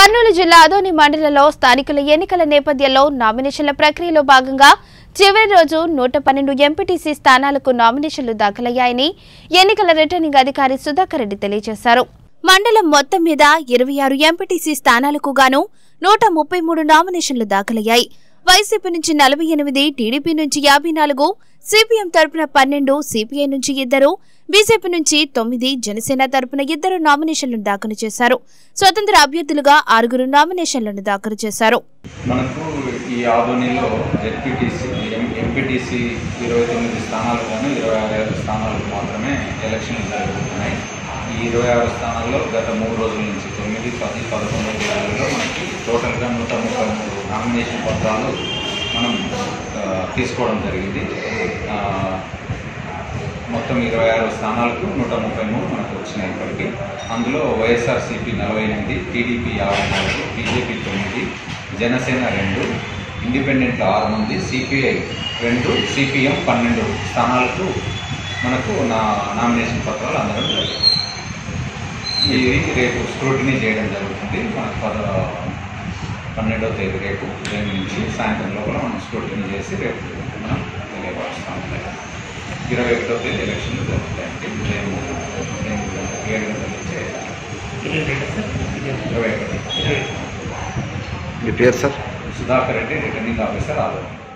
కర్నూలు జిల్లా అదోని మండలంలో స్థానికల ఎన్నికల నేపథ్యంలో నామినేషన్ల ప్రక్రియలో భాగంగా చివరి రోజు 112 ఎంపీటీసీ స్థానాలకు నామినేషన్లు దాఖలయ్యాయని ఎన్నికల రిటర్నింగ్ అధికారి సుధాకర్ రెడ్డి తెలియజేశారు. మండలం మొత్తం మీద 26 ఎంపీటీసీ స్థానాలకు గాను 133 నామినేషన్లు దాఖలయ్యాయి. వైసీపీ నుంచి 48, టీడీపీ నుంచి 54, సిపిఎం తరపున 12, సిపిఐ నుంచి 2, బీజేపీ నుంచి 9, జనసేన తరపున 2 నామినేషన్లను దాఖలు చేశారు. స్వతంత్ర అభ్యర్థులుగా 6 నామినేషన్లను దాఖలు చేశారు. మనకు ఈ ఆధోనిలో ఎంపీటీసీ 29 స్థానాలు గాను 26 స్థానాలు మాత్రమే ఎలక్షన్లు జరుగుతున్నాయి. ఈ 26 స్థానాల్లో గత 3 రోజుల నుంచి 9, 10, 11 జిల్లాల్లో మనకి టోటల్గా 133 నామినేషన్ పత్రాలు మనం తీసుకోవడం జరిగింది. మొత్తం 26 స్థానాలకు 133 మనకు వచ్చినాయి ఇప్పటికీ. అందులో వైఎస్ఆర్సీపీ 48, టీడీపీ 54, బీజేపీ 9, జనసేన 2, ఇండిపెండెంట్లు 6 మంది, సిపిఐ 2, సిపిఎం 12 స్థానాలకు మనకు నామినేషన్ పత్రాలు అందడం జరిగింది. ఇది రేపు స్క్రూటినీ చేయడం జరుగుతుంది. మనకు 12వ తేదీ రేపు ఉదయం నుంచి సాయంత్రం లోపల మనం స్క్రూటినీ చేసి రేపు మనం తెలియపరుస్తూ ఉంటాయి. 21వ తేదీ ఎలక్షన్లు జరుగుతాయంటే ఉదయం 7 గంటల నుంచి 21. మీ పేరు sir? Sudhakar Reddy, returning officer ఆధ్వర్యం.